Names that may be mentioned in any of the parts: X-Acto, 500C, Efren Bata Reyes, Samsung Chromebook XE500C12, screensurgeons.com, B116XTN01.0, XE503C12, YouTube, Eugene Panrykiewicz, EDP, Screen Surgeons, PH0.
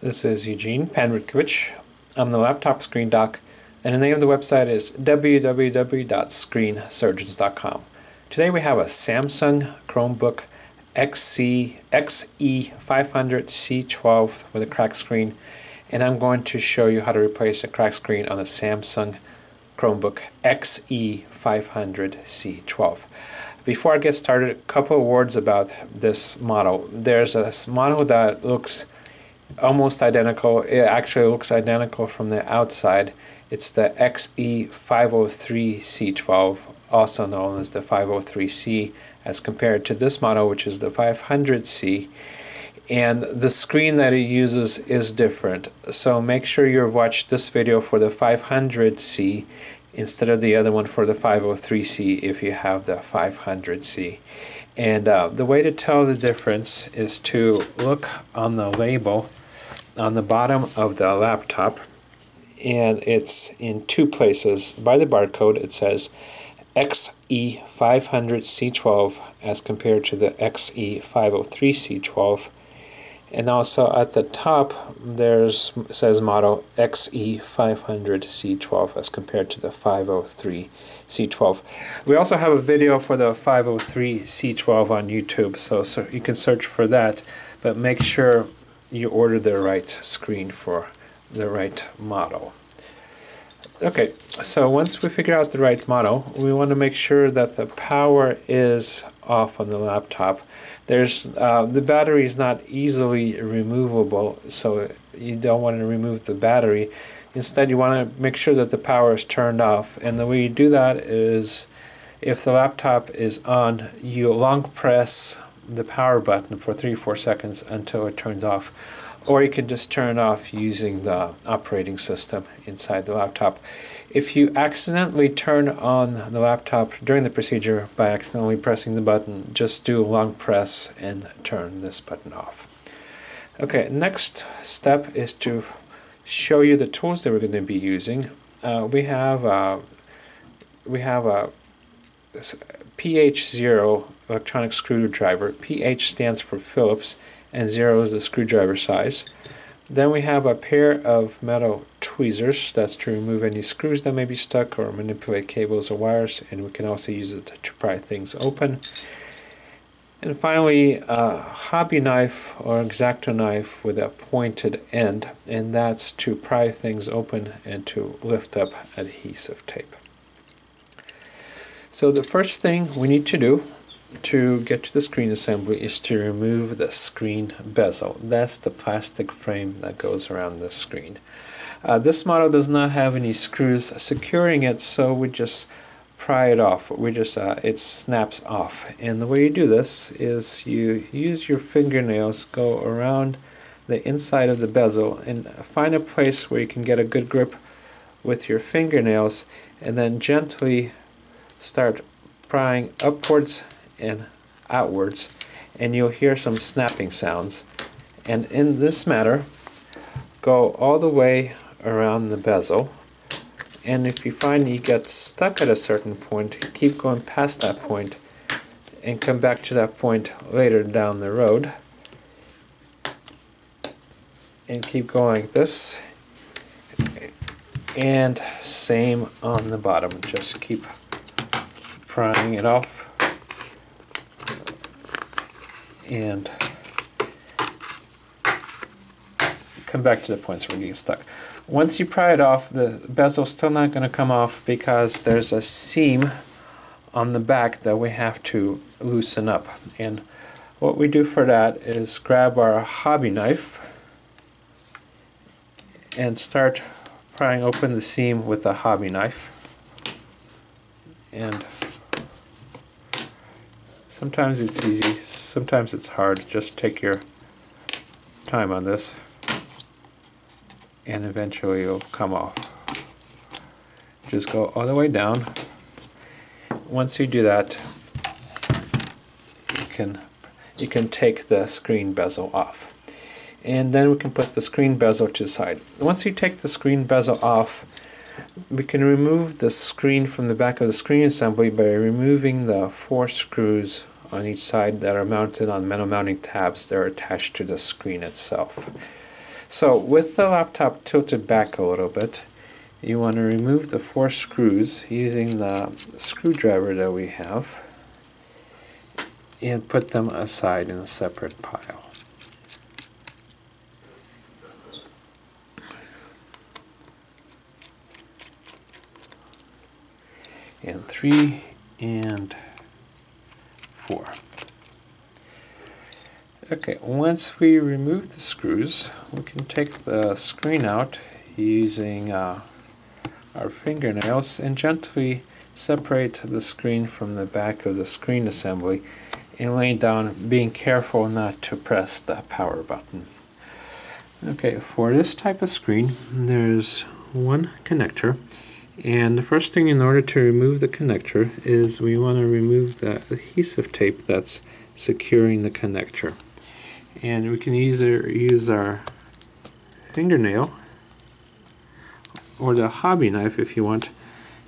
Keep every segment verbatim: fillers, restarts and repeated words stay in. This is Eugene Panrykiewicz. I'm the laptop screen doc, and the name of the website is w w w dot screen surgeons dot com. Today we have a Samsung Chromebook X E five hundred C twelve with a cracked screen, and I'm going to show you how to replace a cracked screen on the Samsung Chromebook X E five hundred C twelve. Before I get started, a couple of words about this model. There's a model that looks almost identical. It actually looks identical from the outside. It's the X E five oh three C twelve, also known as the five oh three C, as compared to this model, which is the five hundred C. And the screen that it uses is different. So make sure you watch this video for the five hundred C instead of the other one for the five oh three C if you have the five hundred C. And uh, the way to tell the difference is to look on the label on the bottom of the laptop, and it's in two places. By the barcode it says X E five hundred C twelve as compared to the X E five oh three C twelve, and also at the top there's says model X E five hundred C twelve as compared to the five oh three C twelve. We also have a video for the five oh three C twelve on YouTube, so, so you can search for that, but make sure you order the right screen for the right model. Okay, so once we figure out the right model, we want to make sure that the power is off on the laptop. There's uh, the battery is not easily removable, so you don't want to remove the battery. Instead, you want to make sure that the power is turned off, and the way you do that is, if the laptop is on, you long press the power button for three four seconds until it turns off. Or you can just turn it off using the operating system inside the laptop. If you accidentally turn on the laptop during the procedure by accidentally pressing the button, just do a long press and turn this button off. Okay, next step is to show you the tools that we're going to be using. Uh, we have uh, we have a P H zero electronic screwdriver. P H stands for Phillips, and zero is the screwdriver size. Then we have a pair of metal tweezers. That's to remove any screws that may be stuck or manipulate cables or wires, and we can also use it to pry things open. And finally, a hobby knife or X-Acto knife with a pointed end, and that's to pry things open and to lift up adhesive tape. So the first thing we need to do to get to the screen assembly is to remove the screen bezel. That's the plastic frame that goes around the screen. Uh, this model does not have any screws securing it, so we just pry it off. We just uh, it snaps off, and the way you do this is you use your fingernails, go around the inside of the bezel and find a place where you can get a good grip with your fingernails, and then gently start prying upwards and outwards, and you'll hear some snapping sounds. And in this manner, go all the way around the bezel, and if you find you get stuck at a certain point, keep going past that point and come back to that point later down the road, and keep going like this, and same on the bottom, just keep prying it off and come back to the points where you're getting stuck. Once you pry it off, the bezel's still not going to come off because there's a seam on the back that we have to loosen up. And what we do for that is grab our hobby knife and start prying open the seam with a hobby knife. And sometimes it's easy, sometimes it's hard. Just take your time on this, and eventually it'll come off. Just go all the way down. Once you do that, you can, you can take the screen bezel off. And then we can put the screen bezel to the side. Once you take the screen bezel off, we can remove the screen from the back of the screen assembly by removing the four screws on each side that are mounted on metal mounting tabs that are attached to the screen itself. So with the laptop tilted back a little bit, you want to remove the four screws using the screwdriver that we have and put them aside in a separate pile. And three and four. Okay, once we remove the screws, we can take the screen out using uh, our fingernails and gently separate the screen from the back of the screen assembly and lay down, being careful not to press the power button. Okay, for this type of screen, there's one connector, and the first thing, in order to remove the connector, is we want to remove the adhesive tape that's securing the connector. And we can either use our fingernail or the hobby knife, if you want,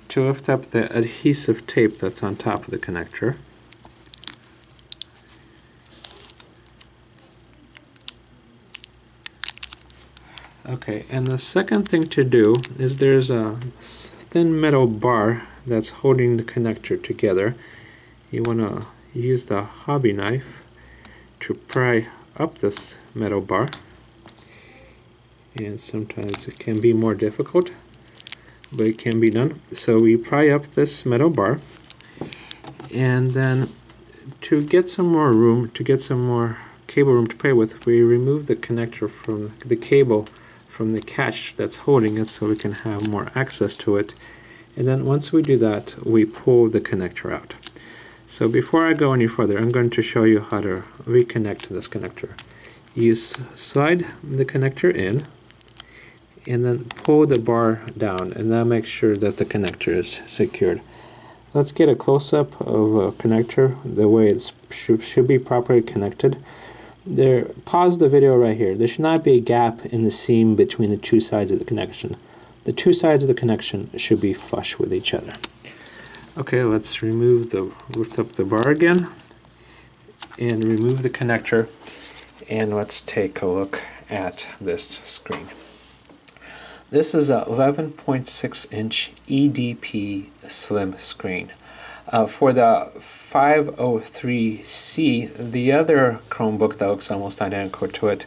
to lift up the adhesive tape that's on top of the connector. Okay, and the second thing to do is there's a thin metal bar that's holding the connector together. You want to use the hobby knife to pry up this metal bar, and sometimes it can be more difficult, but it can be done. So we pry up this metal bar, and then to get some more room, to get some more cable room to play with, we remove the connector from the cable from the catch that's holding it, so we can have more access to it. And then once we do that, we pull the connector out. So before I go any further, I'm going to show you how to reconnect this connector. You slide the connector in and then pull the bar down, and that makes sure that the connector is secured. Let's get a close-up of a connector, the way it sh should be properly connected. There, pause the video right here. There should not be a gap in the seam between the two sides of the connection. The two sides of the connection should be flush with each other. Okay, let's remove the, lift up the bar again and remove the connector, and let's take a look at this screen. This is a eleven point six inch E D P slim screen. Uh, for the five oh three C, the other Chromebook that looks almost identical to it,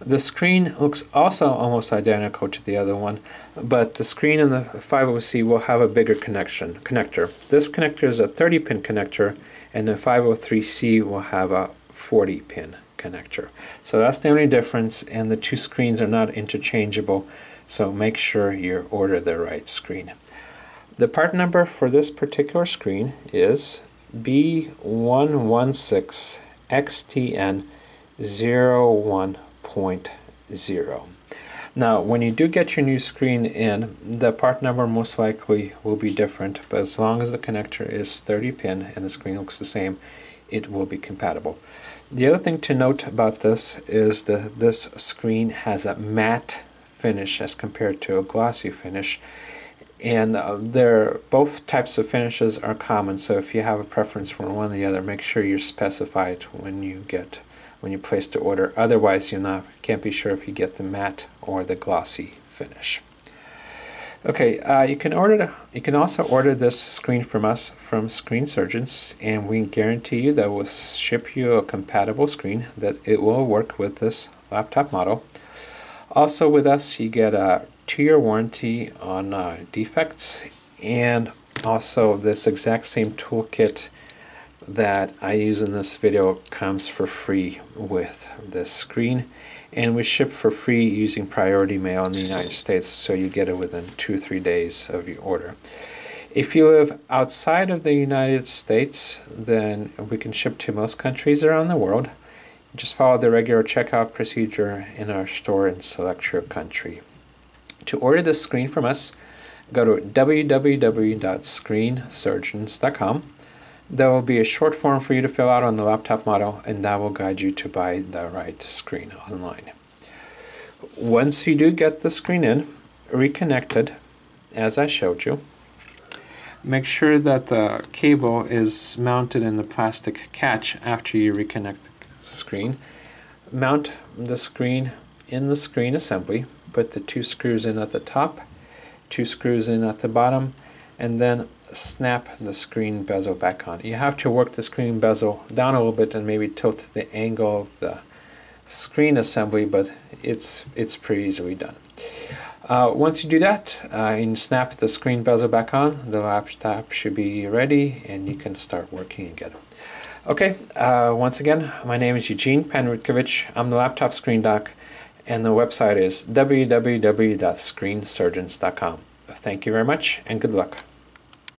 the screen looks also almost identical to the other one, but the screen in the five oh C will have a bigger connection connector. This connector is a thirty pin connector, and the five oh three C will have a forty pin connector. So that's the only difference, and the two screens are not interchangeable, so make sure you order the right screen. The part number for this particular screen is B one one six X T N zero one point zero. Now, when you do get your new screen in, the part number most likely will be different, but as long as the connector is thirty pin and the screen looks the same, it will be compatible. The other thing to note about this is that this screen has a matte finish as compared to a glossy finish, and uh, they're, both types of finishes are common, so if you have a preference for one or the other, make sure you specify it when you get when you place the order. Otherwise, you not can't be sure if you get the matte or the glossy finish. Okay, uh, you can order you can also order this screen from us, from Screen Surgeons, and we guarantee you that we'll ship you a compatible screen, that it will work with this laptop model. Also with us, you get a two year warranty on uh, defects, and also this exact same toolkit that I use in this video comes for free with this screen, and we ship for free using priority mail in the United States, so you get it within two or three days of your order. If you live outside of the United States, then we can ship to most countries around the world. Just follow the regular checkout procedure in our store and select your country. To order this screen from us, go to w w w dot screen surgeons dot com. There will be a short form for you to fill out on the laptop model, and that will guide you to buy the right screen online. Once you do get the screen in, reconnected, as I showed you, make sure that the cable is mounted in the plastic catch after you reconnect the screen. Mount the screen in the screen assembly, put the two screws in at the top, two screws in at the bottom, and then snap the screen bezel back on. You have to work the screen bezel down a little bit and maybe tilt the angle of the screen assembly, but it's it's pretty easily done. Uh, once you do that, uh, you snap the screen bezel back on, the laptop should be ready and you can start working again. Okay, uh, once again, my name is Eugene Panrykiewicz. I'm the laptop screen doc, and the website is w w w dot screen surgeons dot com. Thank you very much and good luck.